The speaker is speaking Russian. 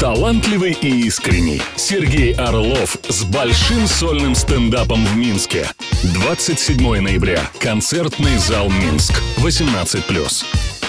Талантливый и искренний Сергей Орлов с большим сольным стендапом в Минске. 27 ноября. Концертный зал «Минск». 18+.